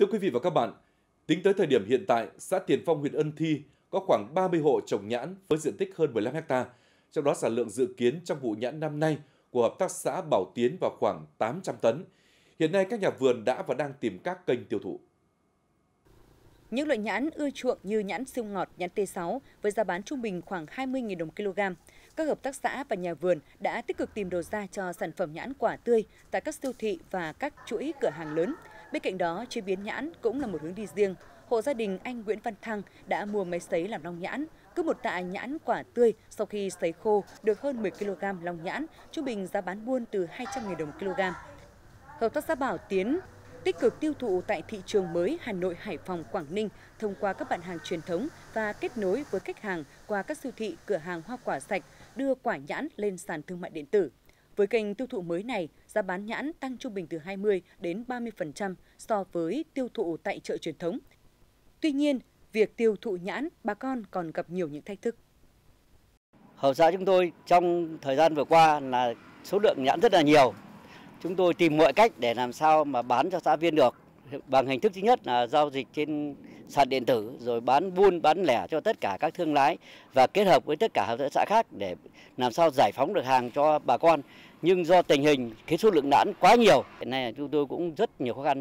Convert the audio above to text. Thưa quý vị và các bạn, tính tới thời điểm hiện tại, xã Tiền Phong, huyện Ân Thi có khoảng 30 hộ trồng nhãn với diện tích hơn 15 ha. Trong đó sản lượng dự kiến trong vụ nhãn năm nay của hợp tác xã Bảo Tiến vào khoảng 800 tấn. Hiện nay các nhà vườn đã và đang tìm các kênh tiêu thụ. Những loại nhãn ưa chuộng như nhãn siêu ngọt, nhãn T6 với giá bán trung bình khoảng 20.000 đồng kg. Các hợp tác xã và nhà vườn đã tích cực tìm đầu ra cho sản phẩm nhãn quả tươi tại các siêu thị và các chuỗi cửa hàng lớn. Bên cạnh đó, chế biến nhãn cũng là một hướng đi riêng. Hộ gia đình anh Nguyễn Văn Thăng đã mua máy sấy làm long nhãn. Cứ một tạ nhãn quả tươi sau khi sấy khô được hơn 10 kg long nhãn, trung bình giá bán buôn từ 200.000 đồng kg. Hợp tác xã Bảo Tiến tích cực tiêu thụ tại thị trường mới Hà Nội, Hải Phòng, Quảng Ninh thông qua các bạn hàng truyền thống và kết nối với khách hàng qua các siêu thị, cửa hàng hoa quả sạch, đưa quả nhãn lên sàn thương mại điện tử. Với kênh tiêu thụ mới này, giá bán nhãn tăng trung bình từ 20 đến 30% so với tiêu thụ tại chợ truyền thống. Tuy nhiên, việc tiêu thụ nhãn, bà con còn gặp nhiều những thách thức. Hợp xã chúng tôi trong thời gian vừa qua là số lượng nhãn rất là nhiều. Chúng tôi tìm mọi cách để làm sao mà bán cho xã viên được. Bằng hình thức thứ nhất là giao dịch trên sàn điện tử, rồi bán buôn, bán lẻ cho tất cả các thương lái và kết hợp với tất cả hợp tác xã khác để làm sao giải phóng được hàng cho bà con. Nhưng do tình hình số lượng nhãn quá nhiều, hiện nay chúng tôi cũng rất nhiều khó khăn.